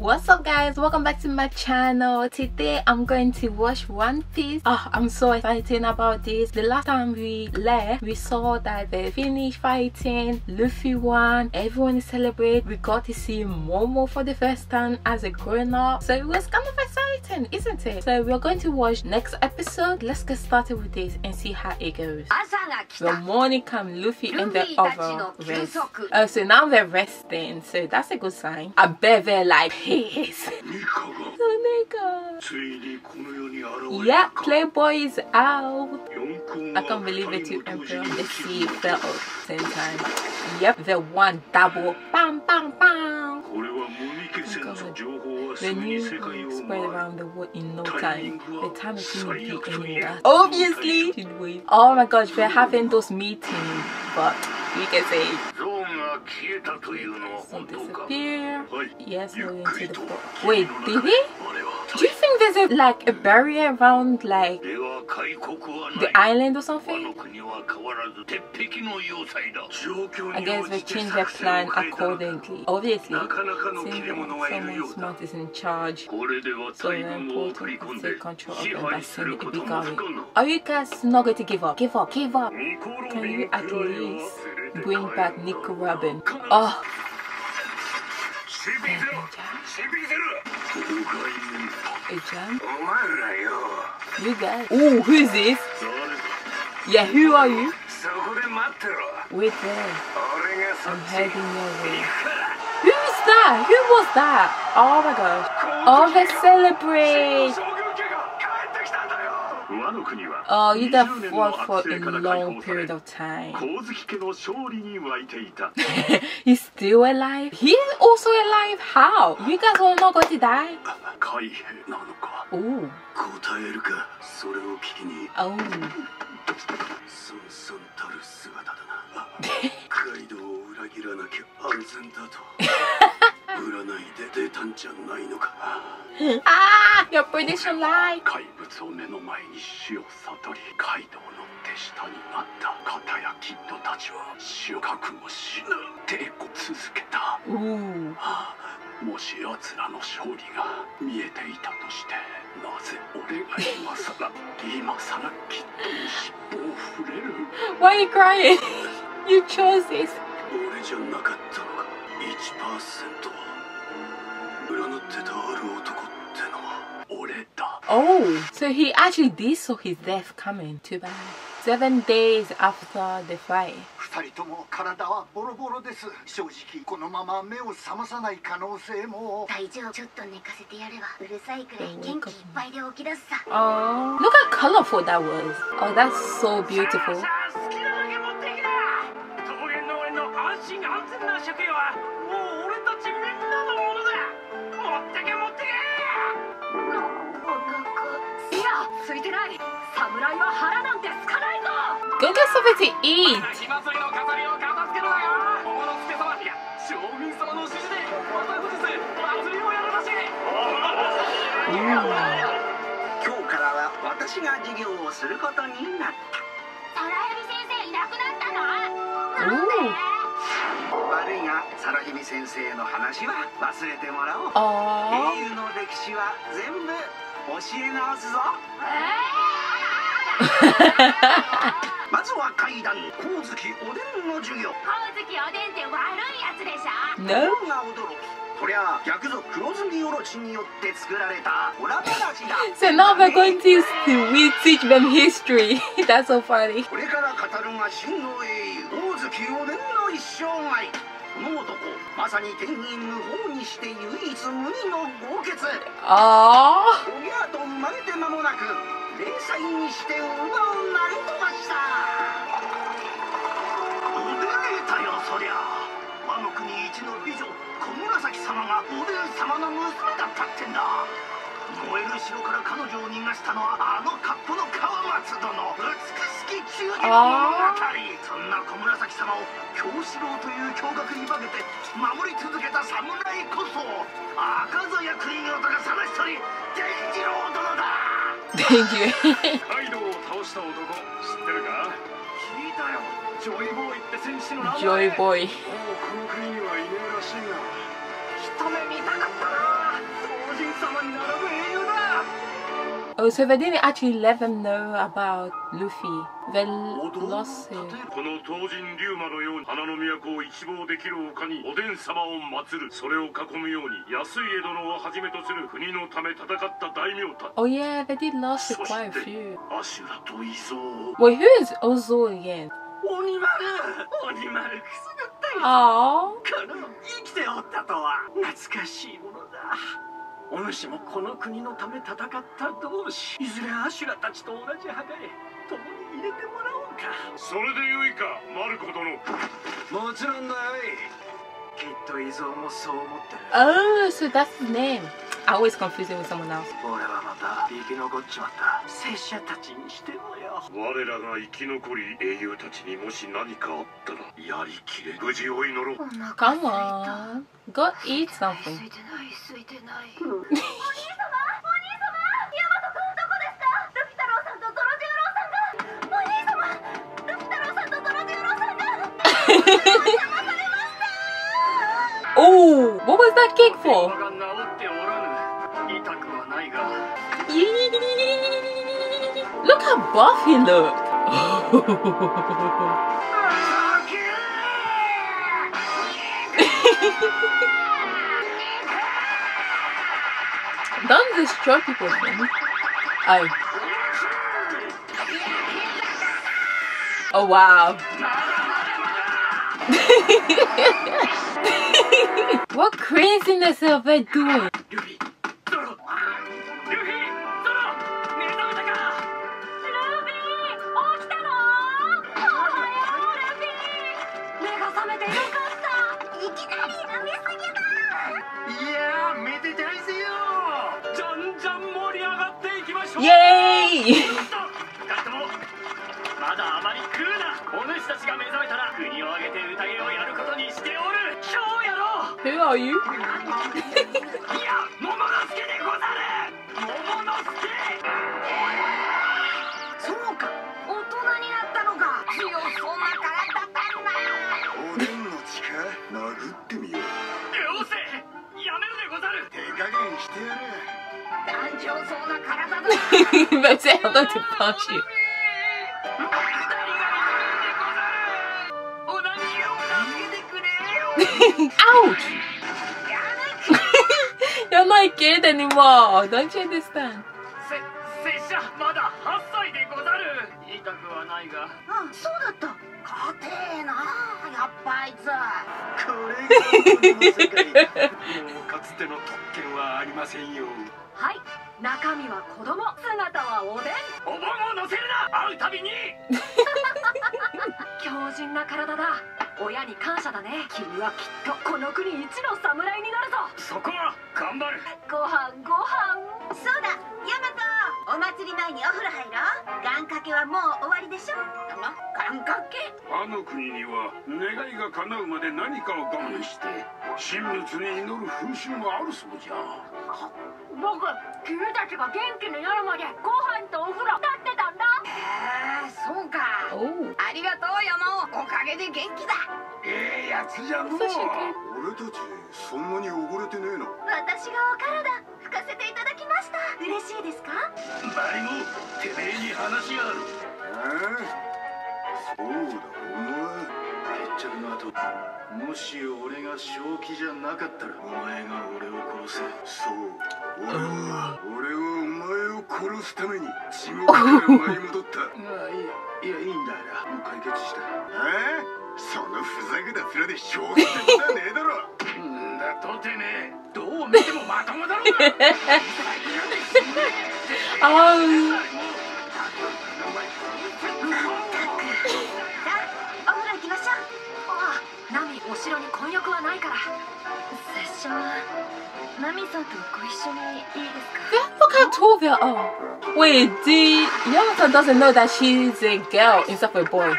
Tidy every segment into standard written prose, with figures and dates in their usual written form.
What's up guys, welcome back to my channel. Today I'm going to watch One Piece. Oh, I'm so excited about this. The last time we left, we saw that they finished fighting, Luffy won, everyone is celebrating. We got to see Momo for the first time as a grown-up, so it was kind of exciting, isn't it? So we're going to watch next episode. Let's get started with this and see how it goes. The morning came, Luffy and the other rest. Oh, so now they're resting, so that's a good sign. I bet they're like, peace. Nico. Yeah, Playboy is out. I can't believe the two emperors, the sea fell at the same time. Yep, the one double bam bam bam. The news spread around the world in no time. The time it couldn't be anywhere. Obviously, should we? Oh my gosh, we're having those meetings, but we can say. So disappear. Yes, moving to the port. Wait, did he? Do you think there's a, like a barrier around like the island or something? I guess they changed their plan accordingly. Obviously, someone smart is in charge, so it's important to take control of them by sending a big army. Are you guys not going to give up? Give up, give up. Can you at least bring back Nico Robin? Oh! A jam? You guys. Oh, who's this? Yeah, who are you? Wait there. I'm heading your way. Who's that? Who was that? Oh my gosh. Oh, they celebrate! Oh, you did work for a long period of time. He's still alive? He's also alive? How? You guys are not going to die? Ooh. Oh. Ah, your prediction lie. Ooh. Why are you crying? You chose this. Oh, so he actually did saw his death coming. Too bad. 7 days after the fight. Oh, look how colorful that was. Oh, that's so beautiful. Go get something to eat! Oh. No? So now we're going to we teach them history. That's so funny. Oh. Oh. Thank you. Joy Boy. Oh, so they didn't actually let them know about Luffy. They lost him. Oh yeah, they did lost quite a few. Wait, who is Ozo again? Onimaru! Onimaru! Aww. Oh, so that's the name. I always confuse it with someone else. Come on, go eat something. Oh, what was that cake for? Look how buff he looked. Don't destroy people, man. Oh wow. What craziness are they doing? Yay! Who are you? That's it, I'm not to punch you. Ouch! You're not a kid anymore, don't you understand? Look how tall they are. Wait, the Yamato doesn't know that she's a girl instead of a boy.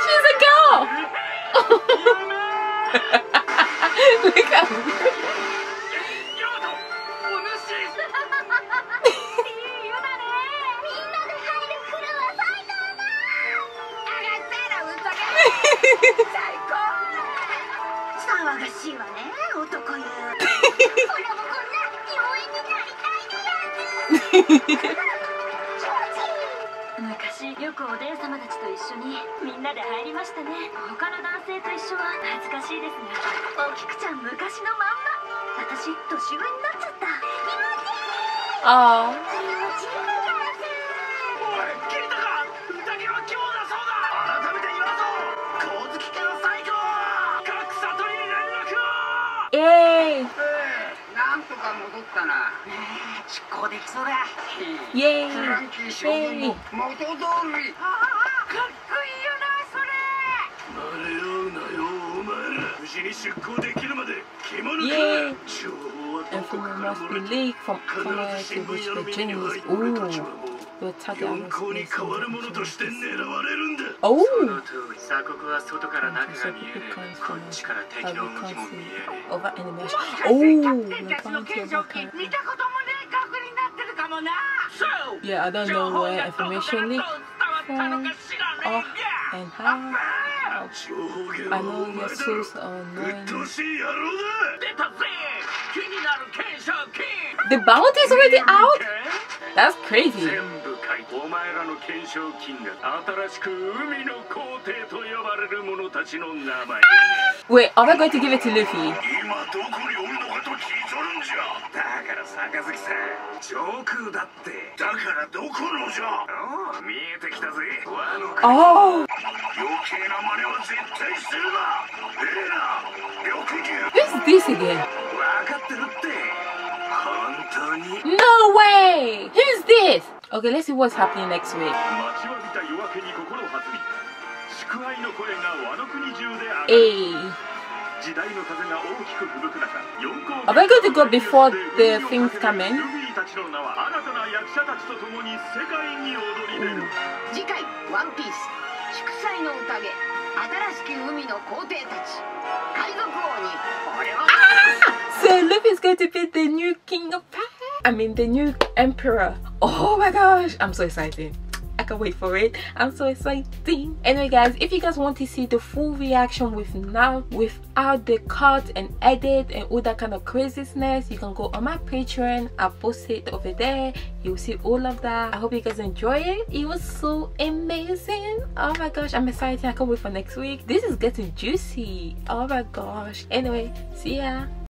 She's a girl. Look at her. Oh. Yay! Yay! Yay! And from the must be leaked from color to which the genius. Ooh! You're talking about this. Oh! Over animation. Oh! Yeah, I don't know where information leaked from, off and how. I know your tools are annoying. The bounty is already out? That's crazy. Wait, are we going to give it to Luffy? Oh! Who's this again? No way! Who's this? Okay, let's see what's happening next week. Hey! Are we going to go before the things come in? One Piece. Ah! So Luffy's going to be the new king of power. I mean the new emperor. Oh my gosh, I'm so excited. I can't wait for it. I'm so excited. Anyway guys, if you guys want to see the full reaction with now without the cut and edit and all that kind of craziness, you can go on my Patreon. I post it over there. You'll see all of that. I hope you guys enjoy it. It was so amazing. Oh my gosh, I'm excited. I can't wait for next week. This is getting juicy. Oh my gosh. Anyway, see ya.